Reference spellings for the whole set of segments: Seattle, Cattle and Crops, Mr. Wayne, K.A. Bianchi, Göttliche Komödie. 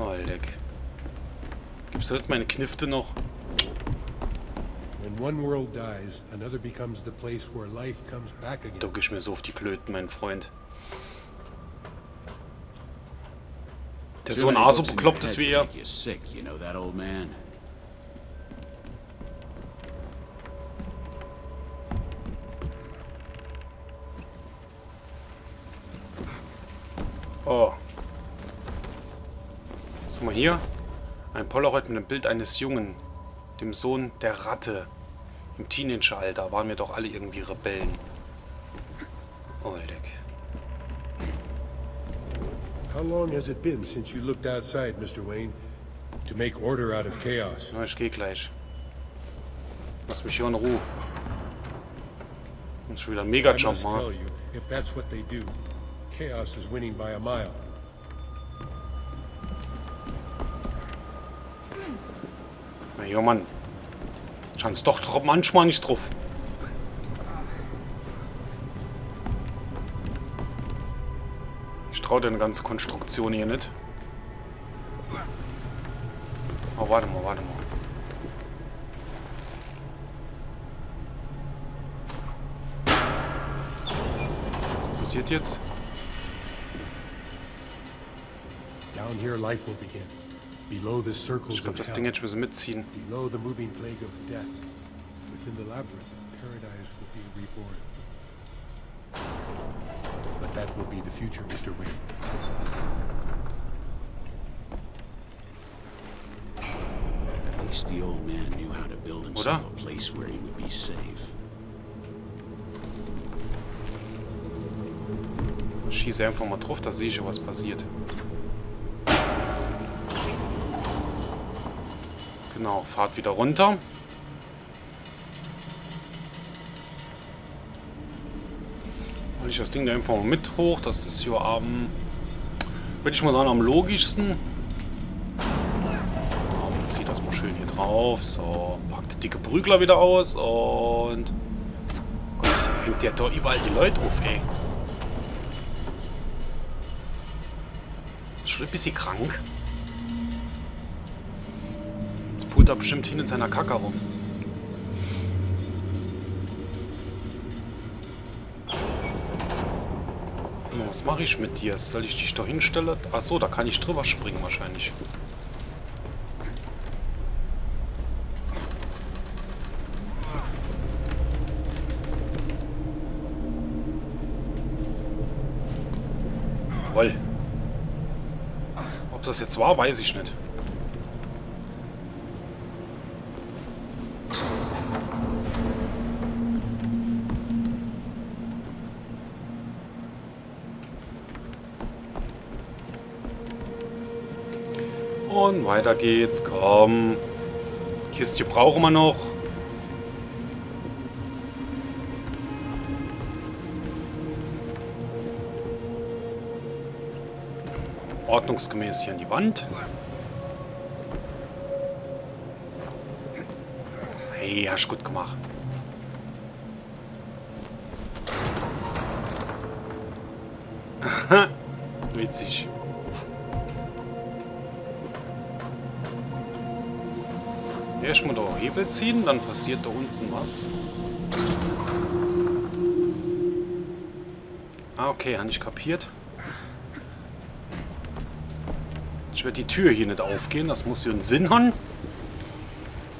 Oh, leck. Gibt's halt meine Knifte noch? Duck ich mir so auf die Klöten, mein Freund. Der so ein Aso bekloppt ist wie er. Oh. Was haben wir hier? Ein Polaroid mit dem Bild eines Jungen, dem Sohn der Ratte. Im Teenageralter waren wir doch alle irgendwie Rebellen. Oh, leck. How long has it been since you looked outside, Mr. Wayne, to make order out of chaos? Na, ich geh gleich. Lass mich hier in Ruhe. Das ist schon wieder ein Mega-Jump, Mann. Chaos is winning by a mile. Na ja, Mann. Schanz doch drauf, manchmal nicht drauf. Ich traue der ganzen Konstruktion hier nicht. Oh, warte mal, warte mal. Was passiert jetzt? Ich glaube, das Ding jetzt müssen wir mitziehen. Oder? Schieße einfach mal drauf, da sehe ich ja, was passiert. Genau, fahrt wieder runter. Hol ich das Ding da einfach mal mit hoch. Das ist hier am, würde ich mal sagen, am logischsten. Und zieht das mal schön hier drauf. So, packt dicke Prügler wieder aus. Und Gott, hängt ja doch überall die Leute auf, ey. Ist schon ein bisschen krank. Da bestimmt hin in seiner Kacke rum. Was mache ich mit dir? Soll ich dich da hinstellen? Achso, da kann ich drüber springen wahrscheinlich. Jawohl. Ob das jetzt war, weiß ich nicht. Und weiter geht's, komm. Kiste brauchen wir noch. Ordnungsgemäß hier an die Wand. Hey, hast du gut gemacht. Aha, witzig. Erstmal da Hebel ziehen, dann passiert da unten was. Ah, okay, habe ich kapiert. Ich werde die Tür hier nicht aufgehen, das muss hier einen Sinn haben.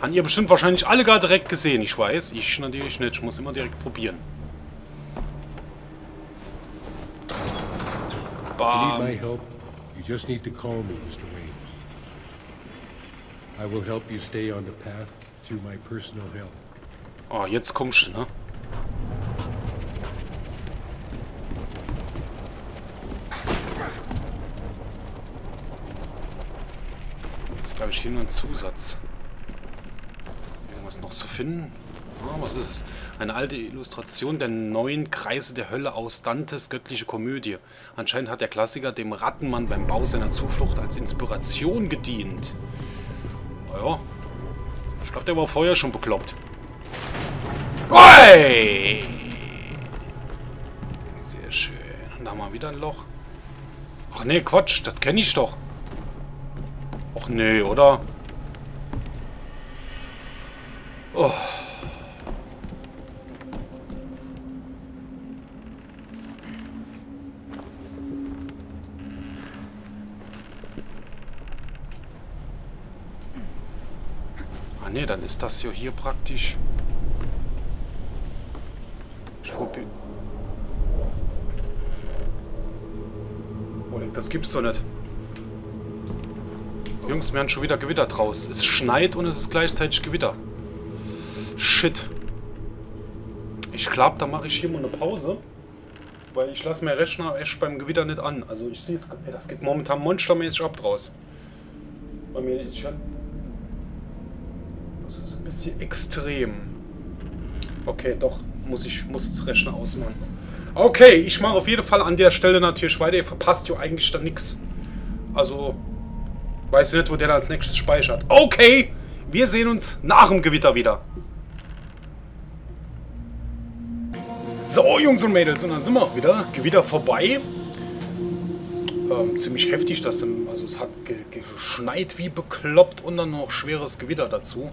Haben ihr bestimmt wahrscheinlich alle gar direkt gesehen, ich weiß. Ich natürlich nicht, ich muss immer direkt probieren. Bam. I will help you stay on the path through my personal help. Oh, jetzt kommst du, ne? Das ist, glaube ich, hier nur ein Zusatz. Irgendwas noch zu finden? Oh, was ist es? Eine alte Illustration der neuen Kreise der Hölle aus Dantes Göttliche Komödie. Anscheinend hat der Klassiker dem Rattenmann beim Bau seiner Zuflucht als Inspiration gedient. Ja. Ich glaube, der war vorher schon bekloppt. Oi! Sehr schön. Und da haben wir wieder ein Loch. Ach nee, Quatsch, das kenne ich doch. Ach nee, oder? Oh. Ah nee, dann ist das ja hier praktisch. Ich probiere. Oh, das gibt's doch nicht. Jungs, wir haben schon wieder Gewitter draus. Es schneit und es ist gleichzeitig Gewitter. Shit. Ich glaube, da mache ich hier mal eine Pause. Weil ich lasse meinen Rechner echt beim Gewitter nicht an. Also ich sehe es. Das geht momentan monstermäßig ab draus. Bei mir. Das ist ein bisschen extrem. Okay, doch. Muss das Rechner ausmachen. Okay, ich mache auf jeden Fall an der Stelle natürlich weiter. Ihr verpasst ja eigentlich dann nichts. Also. Weiß nicht, wo der da als nächstes speichert. Okay, wir sehen uns nach dem Gewitter wieder. So, Jungs und Mädels, und dann sind wir auch wieder. Gewitter vorbei. Ziemlich heftig, das sind, also es hat geschneit wie bekloppt und dann noch schweres Gewitter dazu.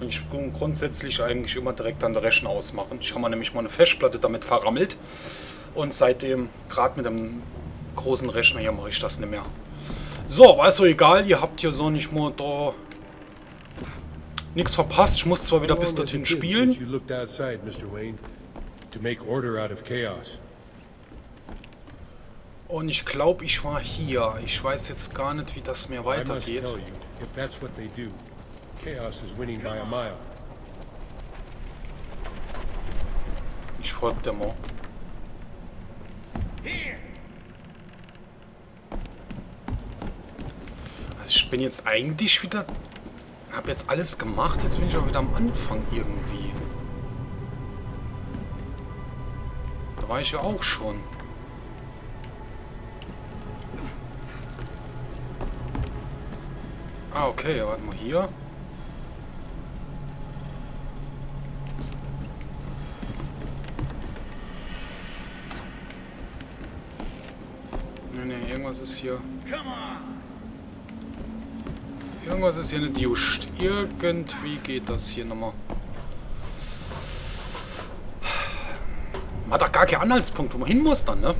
Und ich bin grundsätzlich eigentlich immer direkt an der Rechner ausmachen. Ich habe mir nämlich mal eine Festplatte damit verrammelt. Und seitdem, gerade mit dem großen Rechner hier, mache ich das nicht mehr. So, war es so egal, ihr habt hier so nicht mehr da nichts verpasst. Ich muss zwar wieder bis dorthin spielen. Und ich glaube, ich war hier. Ich weiß jetzt gar nicht, wie das mir weitergeht. Ich folge dem mal. Ich bin jetzt eigentlich wieder... Habe jetzt alles gemacht, jetzt bin ich auch wieder am Anfang irgendwie. Da war ich ja auch schon. Ah, okay, warte mal hier. Nee, irgendwas ist hier... Irgendwas ist hier nicht just. Irgendwie geht das hier nochmal. Man hat doch gar keinen Anhaltspunkt, wo man hin muss dann, ne?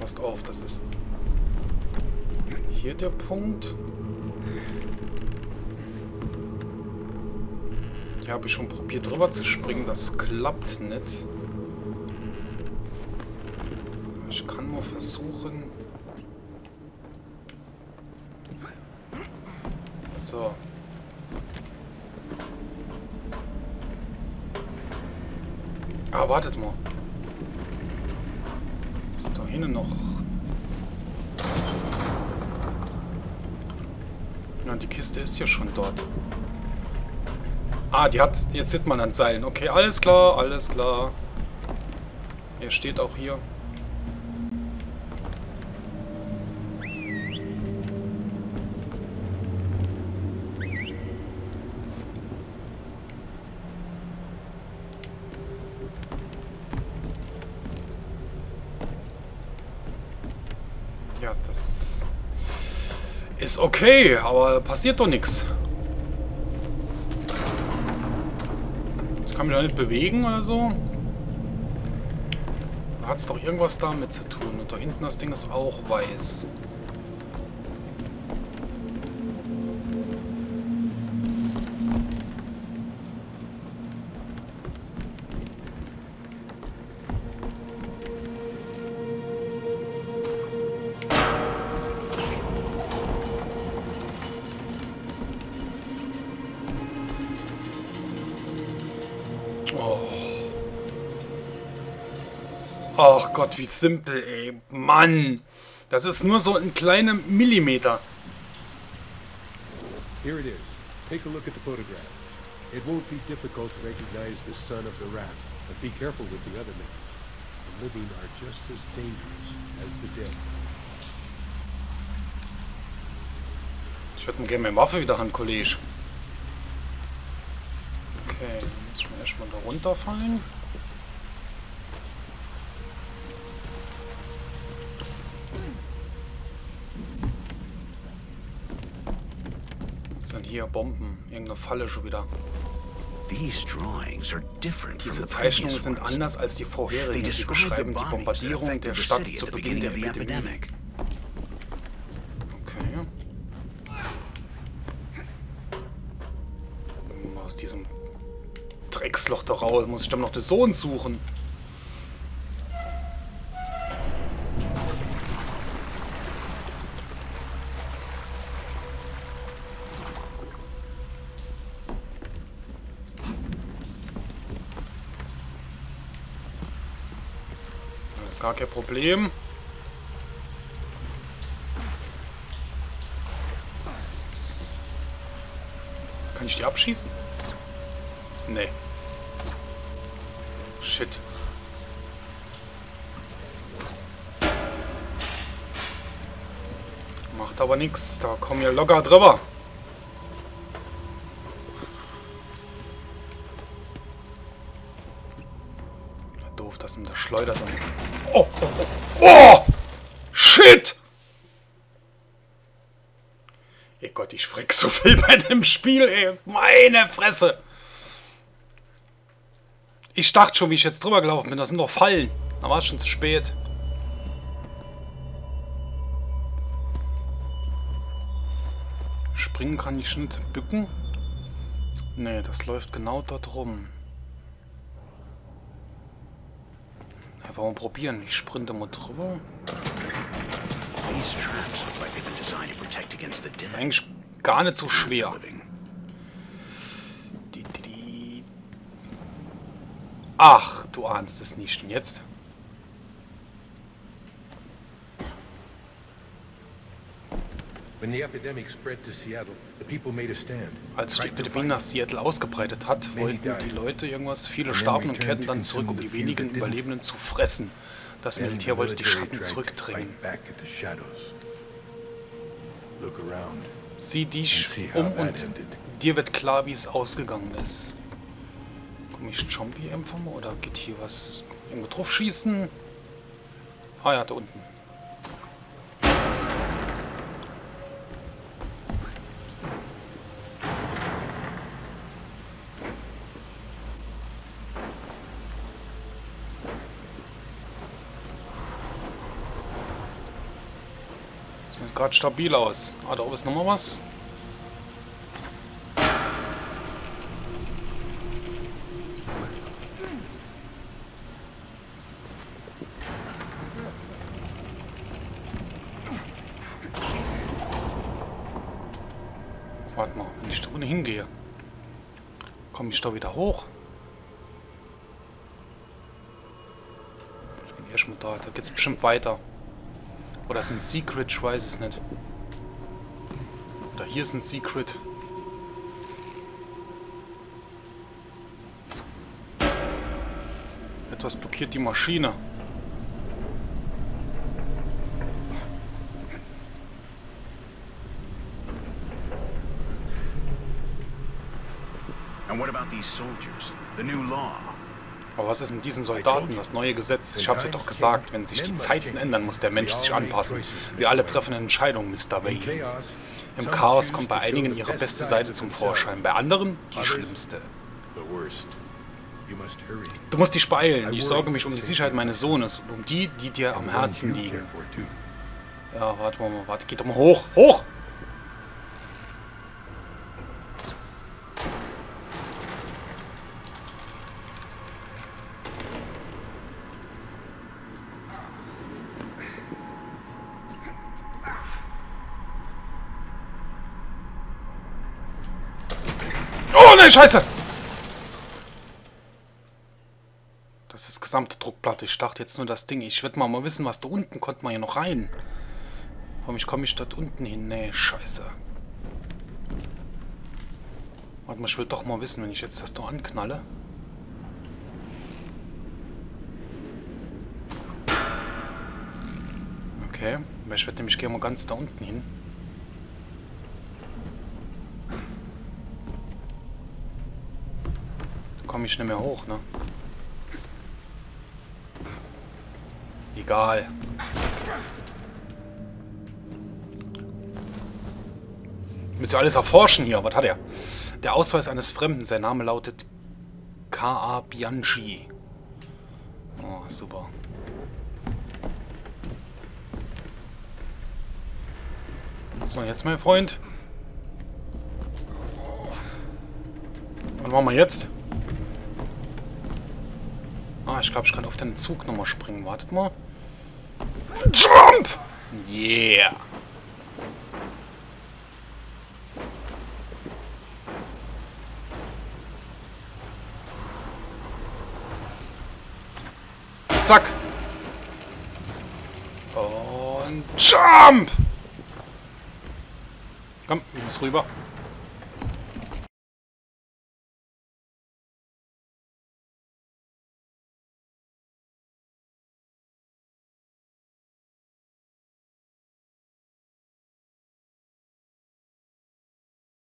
Passt auf, das ist hier der Punkt. Hier habe ich schon probiert drüber zu springen, das klappt nicht. Ich kann mal versuchen... So. Ah, wartet mal. Das ist da hinten noch. Na, die Kiste ist ja schon dort. Ah, die hat. Jetzt sieht man an Seilen. Okay, alles klar, alles klar. Er steht auch hier. Ist okay, aber passiert doch nichts. Ich kann mich da nicht bewegen oder so. Da hat es doch irgendwas damit zu tun. Und da hinten das Ding ist auch weiß. Ach Gott, wie simpel, ey. Mann. Das ist nur so ein kleiner Millimeter. Here it is. Take a look at the photograph. It won't be difficult to recognize the son of the rat, but be careful with the other men. The living are just as dangerous as the dead. Ich würde mir gerne meine Waffe wieder haben, Kollege. Okay, jetzt muss ich erstmal da runterfallen. denn hier? Bomben. Irgendeine Falle schon wieder. Diese Zeichnungen sind anders als die vorherigen. Sie beschreiben die Bombardierung der Stadt zu Beginn der Epidemie. Okay. Aus diesem Drecksloch da raus muss ich dann noch den Sohn suchen. Gar kein Problem. Kann ich die abschießen? Nee. Shit. Macht aber nichts. Da kommen wir locker drüber. Doof, dass ihm das schleudert damit. Oh, oh, oh, oh! Shit! Ey Gott, ich schreck so viel bei dem Spiel, ey. Meine Fresse! Ich dachte schon, wie ich jetzt drüber gelaufen bin, das sind doch Fallen. Da war es schon zu spät. Springen kann ich nicht bücken. Nee, das läuft genau dort rum. Warum probieren? Ich sprinte mal drüber. Das ist eigentlich gar nicht so schwer. Ach, du ahnst es nicht. Und jetzt? Als die Epidemie nach Seattle ausgebreitet hat, wollten die Leute irgendwas. Viele starben und kehrten dann zurück, um die wenigen Überlebenden zu fressen. Das Militär wollte die Schatten zurückdrängen. Sieh dich um und dir wird klar, wie es ausgegangen ist. Komm ich Zombie empfangen oder geht hier was? Irgendwo drauf schießen? Ah ja, da unten. Gerade stabil aus. Ah, da oben ist nochmal was. Warte mal, wenn ich da unten hingehe, komme ich da wieder hoch? Ich bin erstmal da, da geht es bestimmt weiter. Oder ist ein Secret? Ich weiß es nicht. Oder hier ist ein Secret. Etwas blockiert die Maschine. Aber was ist mit diesen Soldaten, das neue Gesetz? Ich hab's dir doch gesagt, wenn sich die Zeiten ändern, muss der Mensch sich anpassen. Wir alle treffen Entscheidungen, Mr. Wayne. Im Chaos kommt bei einigen ihre beste Seite zum Vorschein, bei anderen die schlimmste. Du musst dich beeilen. Ich sorge mich um die Sicherheit meines Sohnes und um die, die dir am Herzen liegen. Ja, warte mal, warte, geht doch mal hoch, hoch! Scheiße! Das ist gesamte Druckplatte. Ich dachte jetzt nur das Ding. Ich würde mal wissen, was da unten konnte man hier noch rein. Warum komme ich dort unten hin? Nee, scheiße. Warte mal, ich will doch mal wissen, wenn ich jetzt das noch anknalle. Okay, aber ich würde nämlich gerne mal ganz da unten hin. Komme ich nicht mehr hoch, ne? Egal. Müsst ihr alles erforschen hier. Was hat er? Der Ausweis eines Fremden. Sein Name lautet K.A. Bianchi. Oh, super. So, jetzt, mein Freund. Was machen wir jetzt? Ah, ich glaube, ich kann auf den Zug nochmal springen. Wartet mal. Jump! Yeah! Zack! Und Jump! Komm, ich muss rüber.